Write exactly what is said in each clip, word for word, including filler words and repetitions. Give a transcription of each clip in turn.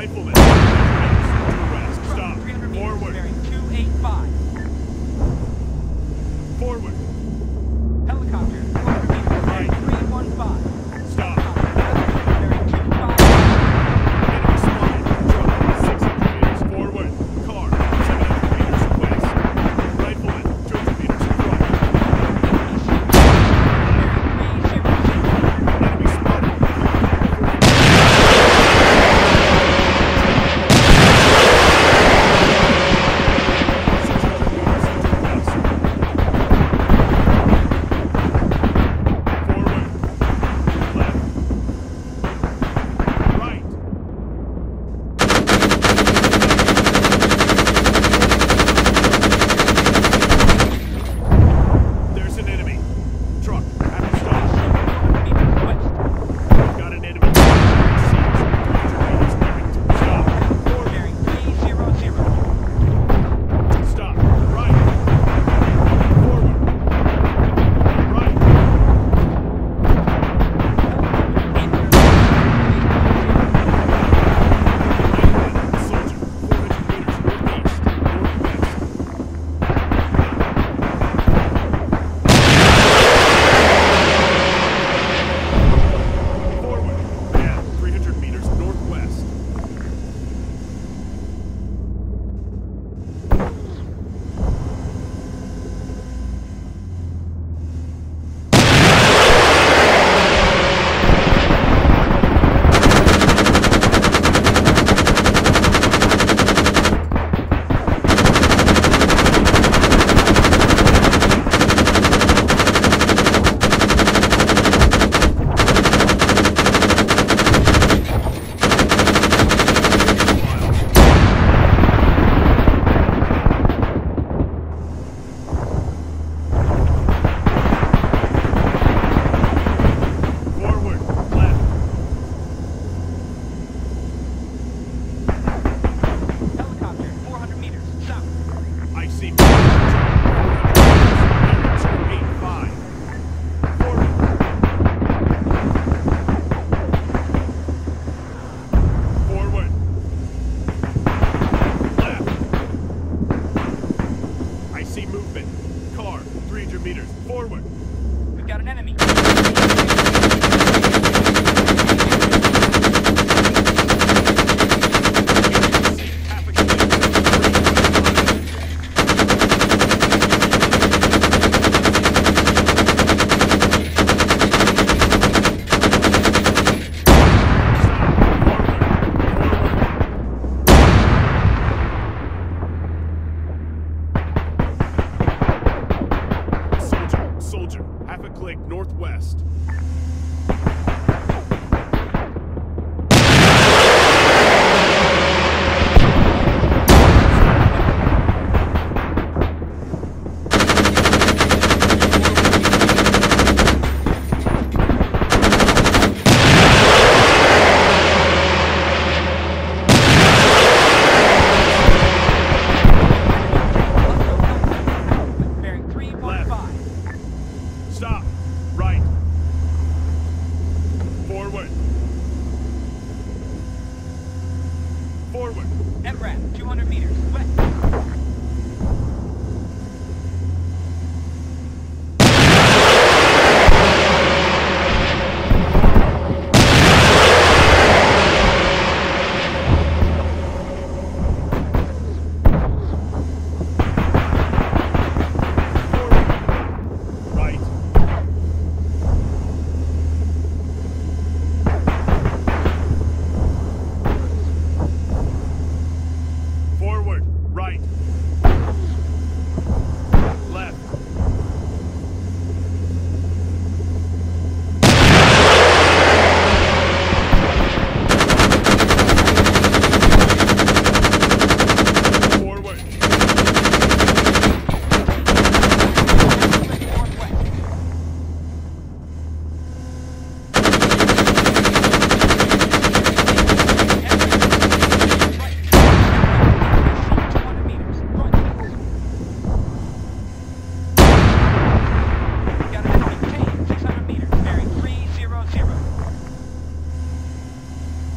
riflemen. West. Stop. Forward. two eighty-five. Forward. Helicopter. Right. three one five. Stop.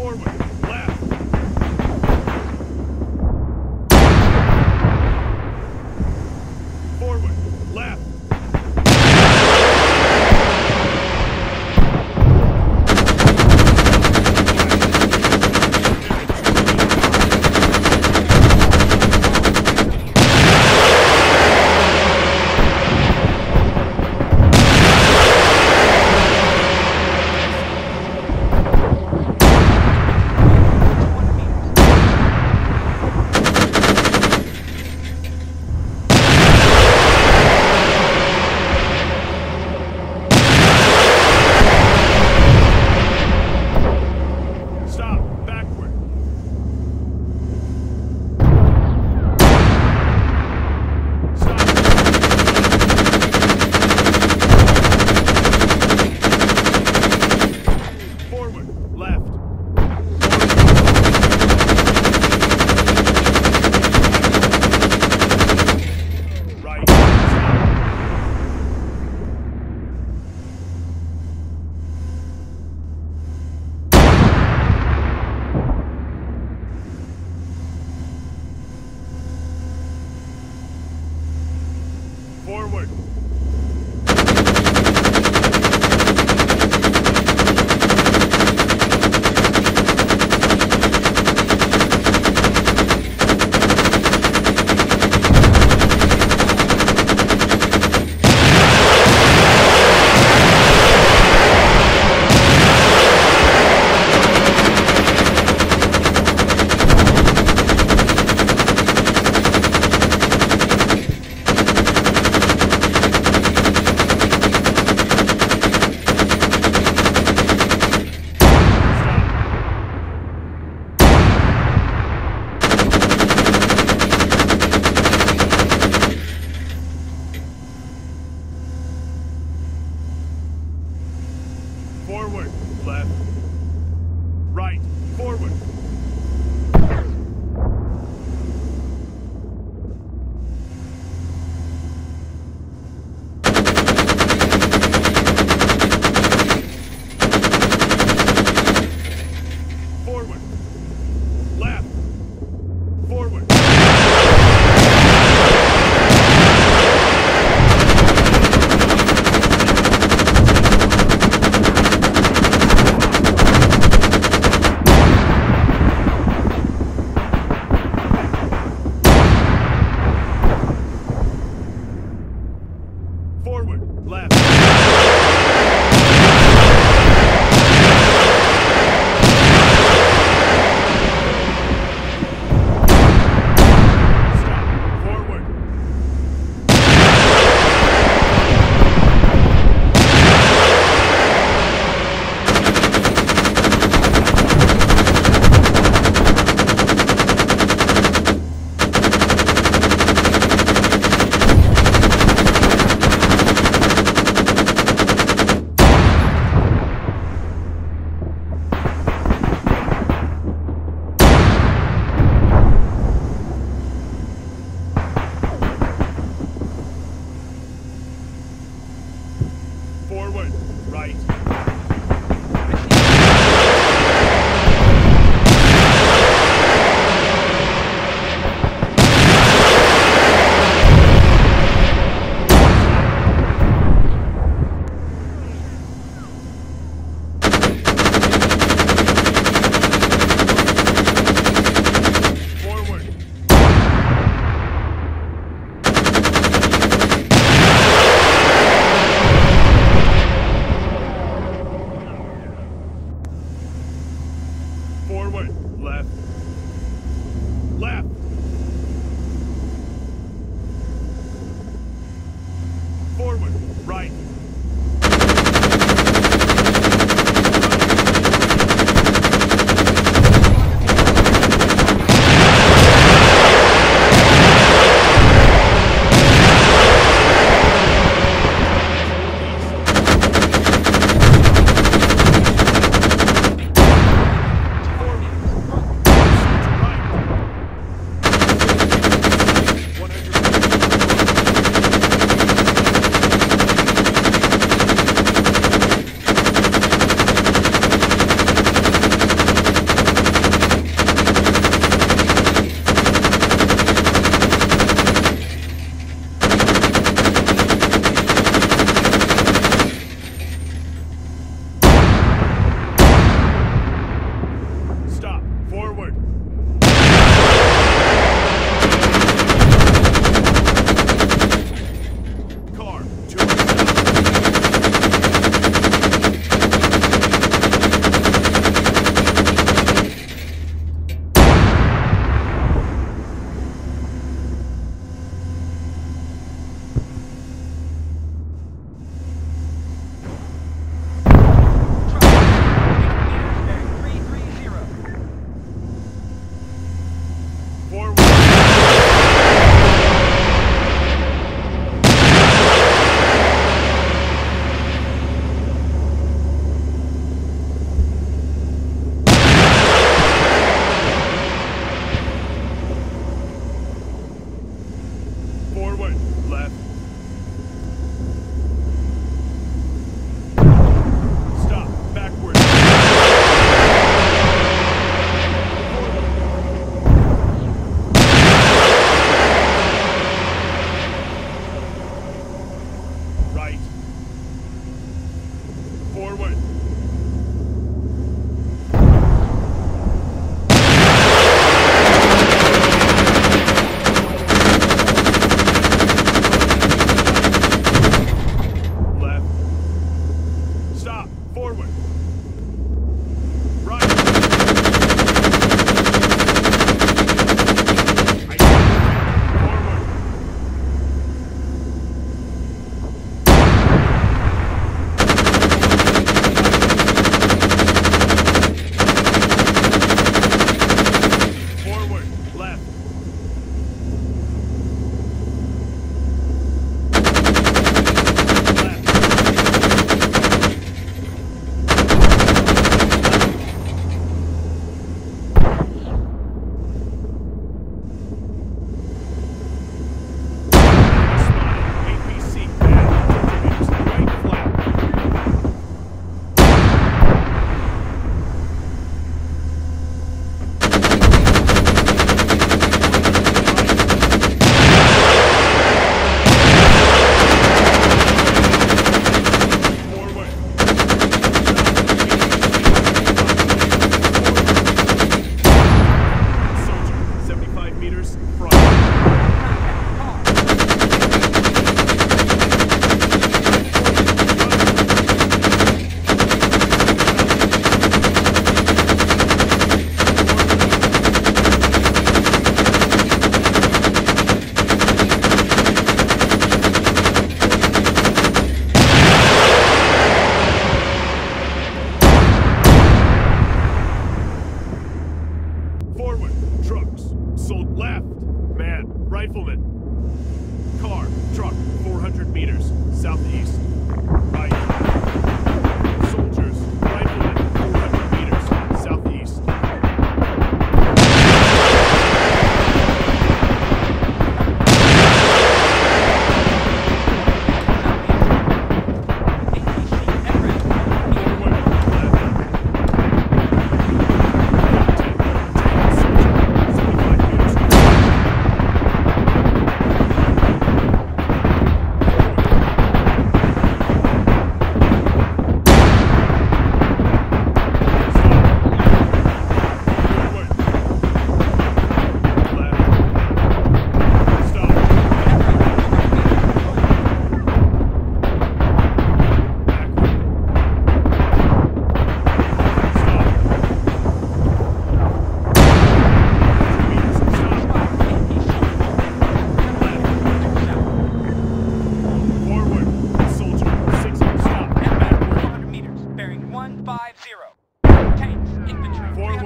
Forward, left. Right. Forward. Forward, right. Forward, left, left. Forward, right.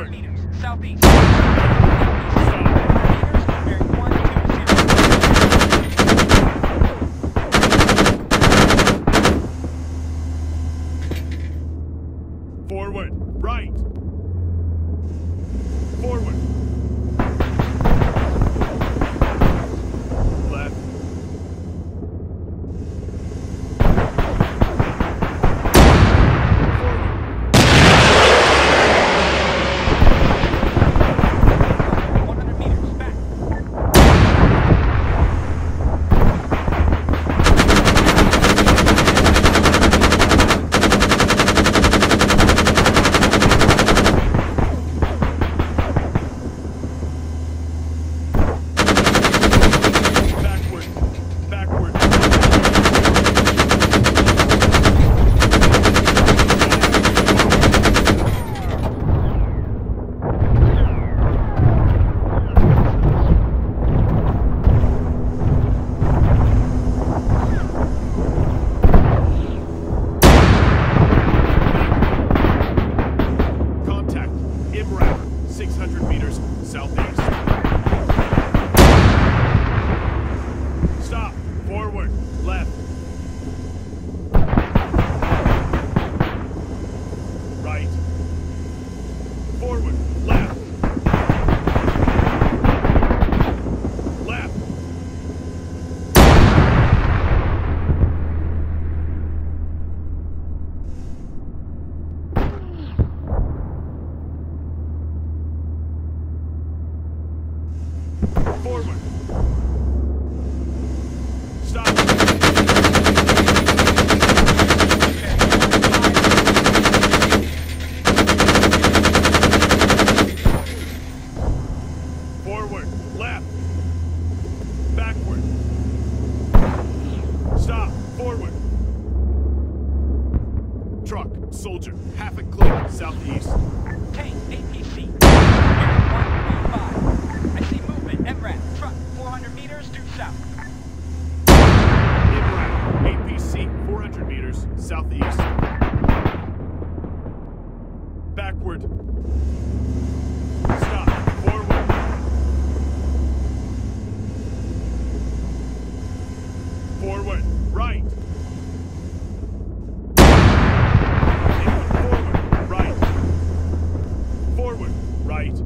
Forward. Southeast. Forward. Right. Forward. six hundred meters southeast. Stop. Forward. Left. Right. Forward. Left. Left. Forward. Stop. Forward. Left. Backward. Stop. Forward. Truck. Soldier. Half a click. Southeast. Tank. A P C. I see movement. M R A P. Truck. four hundred meters due south. M R A P. A P C. four hundred meters southeast. Backward. Stop. Forward. Forward. Right. Forward. Right. Forward. Right.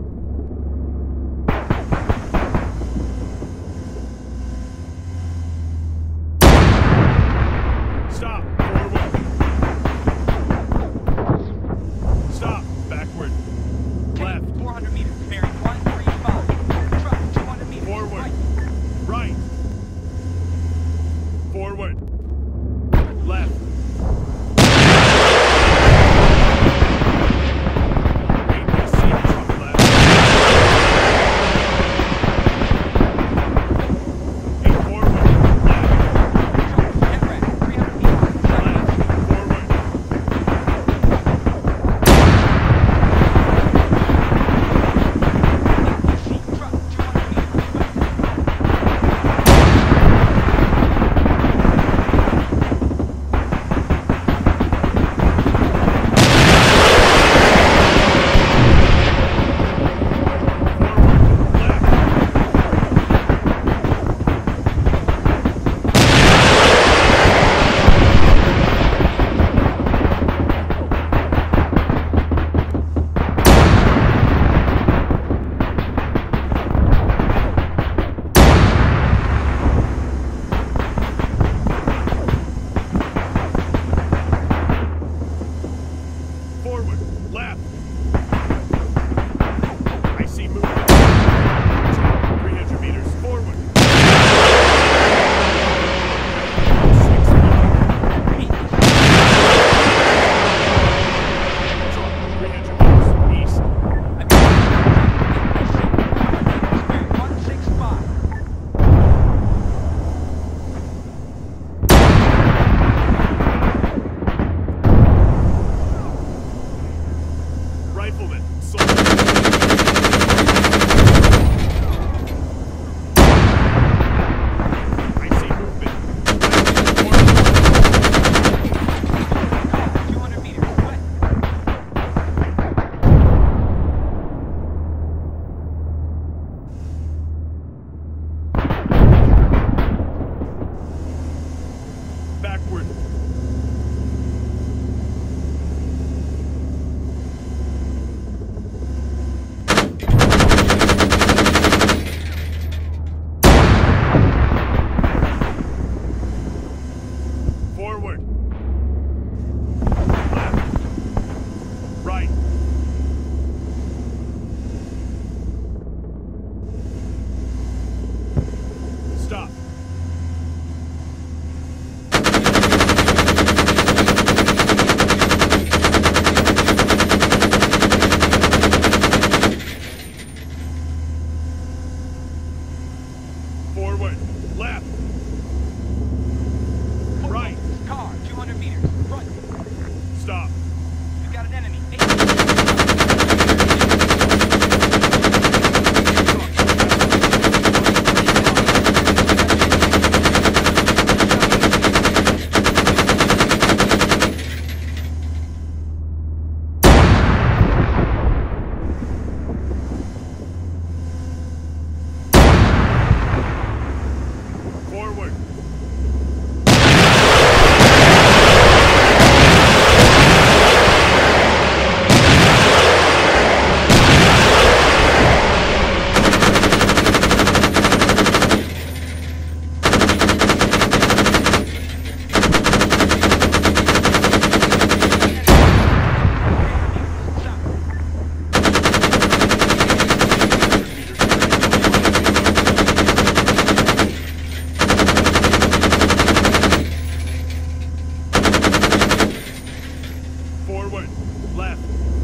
Stop. Forward. Stop. Backward. Left. four hundred meters. Bearing one three five. Truck. two hundred meters. Forward. Right. Right. Forward. Left. Forward. Left.